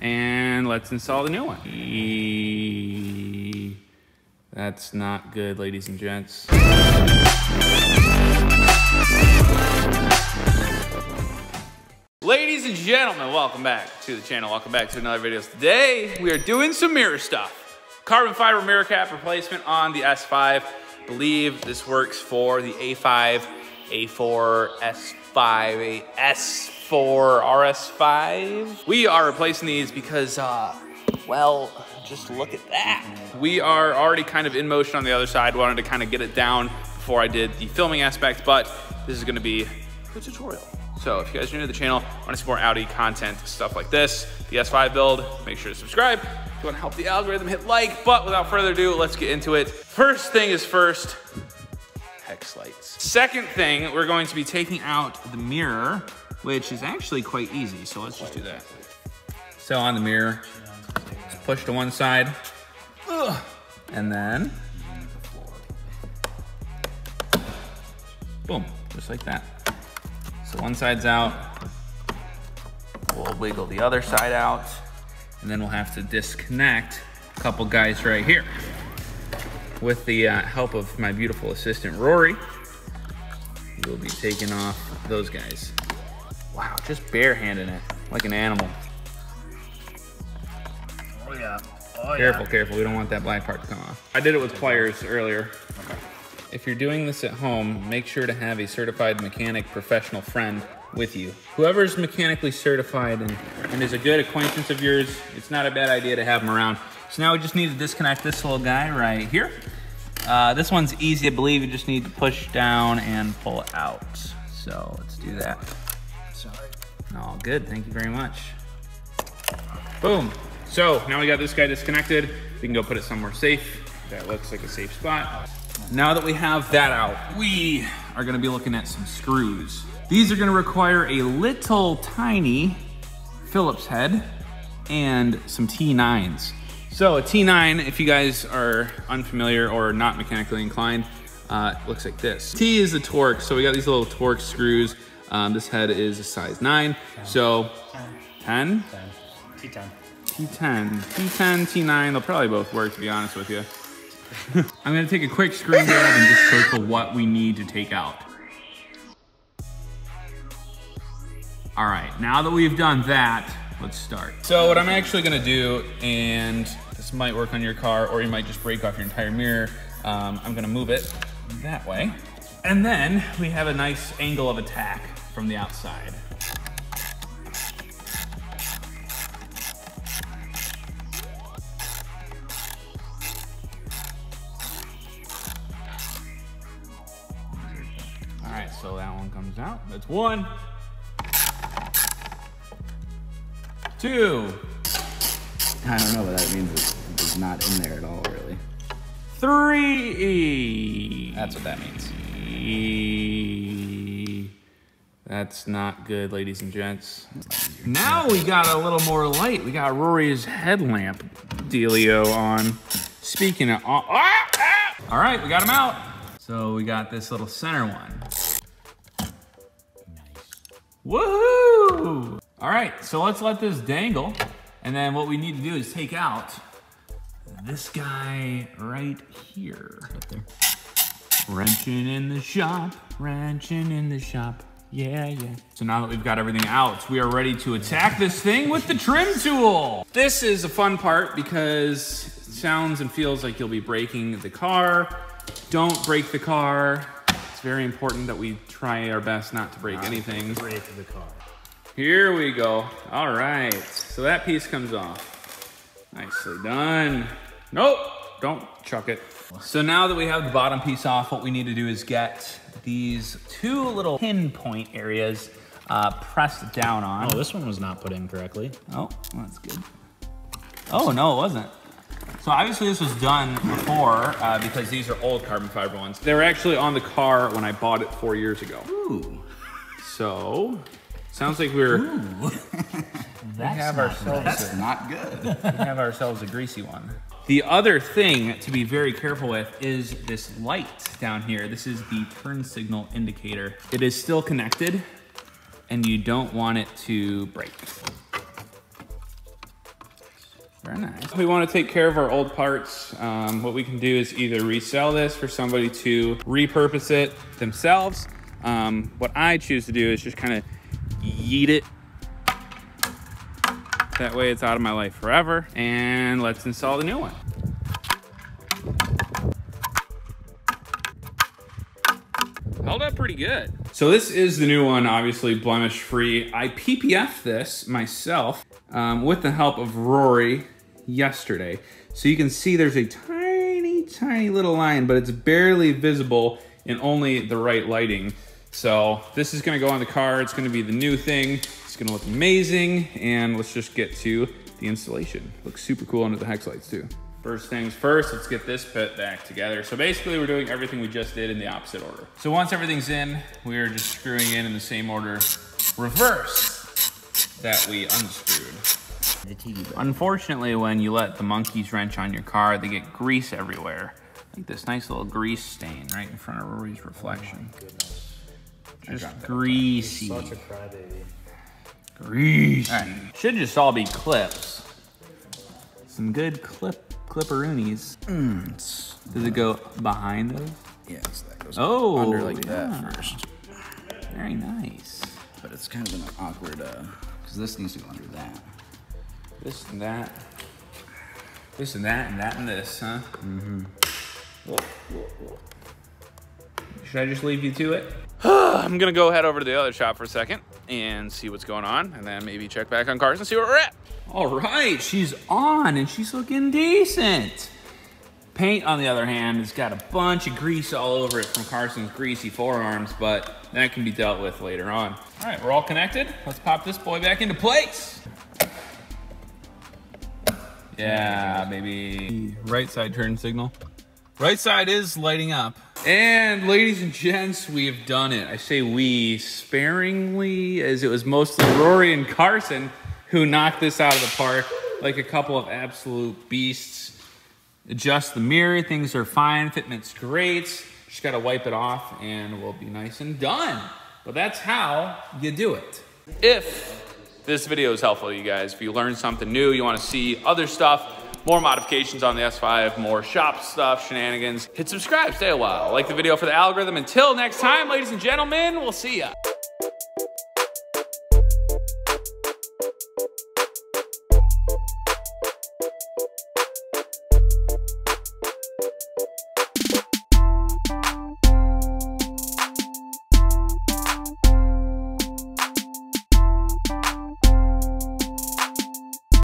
and let's install the new one. That's not good, ladies and gents. Ladies and gentlemen, welcome back to the channel. Welcome back to another video. Today, we are doing some mirror stuff. Carbon fiber mirror cap replacement on the S5. I believe this works for the A5, A4, S5, S4, RS5. We are replacing these because, well, just look at that. We are already kind of in motion on the other side. Wanted to kind of get it down before I did the filming aspect, but this is gonna be a tutorial. So if you guys are new to the channel, want to see more Audi content, stuff like this, the S5 build, make sure to subscribe. If you want to help the algorithm, hit like, but without further ado, let's get into it. First thing is first, hex lights. Second thing, we're going to be taking out the mirror, which is actually quite easy, so let's just do that. So on the mirror, just push to one side, and then, boom, just like that. So one side's out, we'll wiggle the other side out, and then we'll have to disconnect a couple guys right here. With the help of my beautiful assistant, Rory, we'll be taking off those guys. Wow, just barehanding it, like an animal. Oh yeah, oh yeah. Careful, careful, we don't want that black part to come off. I did it with pliers earlier. Okay. If you're doing this at home, make sure to have a certified mechanic professional friend with you. Whoever's mechanically certified and is a good acquaintance of yours, it's not a bad idea to have them around. So now we just need to disconnect this little guy right here. This one's easy, I believe. You just need to push down and pull out. So let's do that. Sorry. All good, thank you very much. Boom. So now we got this guy disconnected. We can go put it somewhere safe. That looks like a safe spot. Now that we have that out, we are gonna be looking at some screws. These are gonna require a little tiny Phillips head and some T9s. So a T9, if you guys are unfamiliar or not mechanically inclined, looks like this. T is the Torx, so we got these little Torx screws. This head is a size 9, so 10? T10. T10, T10, T9, they'll probably both work, to be honest with you. I'm gonna take a quick screen grab and just circle what we need to take out. All right, now that we've done that, let's start. So what I'm actually gonna do, and this might work on your car or you might just break off your entire mirror, I'm gonna move it that way. And then we have a nice angle of attack from the outside. So that one comes out. That's one, two. I don't know, but that means it's not in there at all, really. Three. That's what that means. That's not good, ladies and gents. Now we got a little more light. We got Rory's headlamp dealio on. Speaking of, all right, we got him out. So we got this little center one. Woohoo! All right, so let's let this dangle. And then what we need to do is take out this guy right here. Right there. Wrenching in the shop, wrenching in the shop. Yeah, yeah. So now that we've got everything out, we are ready to attack this thing with the trim tool. This is a fun part because it sounds and feels like you'll be breaking the car. Don't break the car. It's very important that we try our best not to break anything. Break the car. Here we go. All right. So that piece comes off. Nicely done. Nope. Don't chuck it. So now that we have the bottom piece off, what we need to do is get these two little pinpoint areas pressed down on. Oh, this one was not put in correctly. Oh, that's good. Oh, no, it wasn't. So obviously this was done before because these are old carbon fiber ones. They were actually on the car when I bought it 4 years ago. Ooh. So, sounds like we're... Ooh. That's not good. We have ourselves a greasy one. The other thing to be very careful with is this light down here. This is the turn signal indicator. It is still connected and you don't want it to break. Very nice. If we want to take care of our old parts, what we can do is either resell this for somebody to repurpose it themselves. What I choose to do is just kind of yeet it. That way it's out of my life forever. And let's install the new one. Held up pretty good. So this is the new one, obviously blemish free. I PPF'd this myself with the help of Rory yesterday. So you can see there's a tiny, tiny little line, but it's barely visible in only the right lighting. So this is gonna go on the car. It's gonna be the new thing. It's gonna look amazing. And let's just get to the installation. Looks super cool under the hex lights too. First things first, let's get this put back together. So basically we're doing everything we just did in the opposite order. So once everything's in, we are just screwing in the same order, reverse, that we unscrewed. The TV button. Unfortunately, when you let the monkeys wrench on your car, they get grease everywhere. Like this nice little grease stain right in front of Rory's reflection. Oh, just greasy. Such a crybaby. Greasy. All right. Should just all be clips. Some good clipperoonies. Does it go behind those? Yes, yeah, so that goes under like that first. Very nice. But it's kind of an awkward, because this needs to go under that. This and that. This and that and that and this, huh? Mm-hmm. Whoa. Should I just leave you to it? I'm gonna go head over to the other shop for a second and see what's going on, and then maybe check back on cars and see where we're at. All right, she's on and she's looking decent. Paint, on the other hand, has got a bunch of grease all over it from Carson's greasy forearms, but that can be dealt with later on. All right, we're all connected. Let's pop this boy back into place. Yeah, baby. Right side turn signal. Right side is lighting up. And ladies and gents, we have done it. I say we sparingly, as it was mostly Rory and Carson who knocked this out of the park like a couple of absolute beasts. Adjust the mirror, things are fine, fitment's great. Just gotta wipe it off and we'll be nice and done. But that's how you do it. If this video is helpful to you guys, if you learned something new, you wanna see other stuff, more modifications on the S5, more shop stuff, shenanigans, hit subscribe, stay a while, like the video for the algorithm. Until next time, ladies and gentlemen, we'll see ya.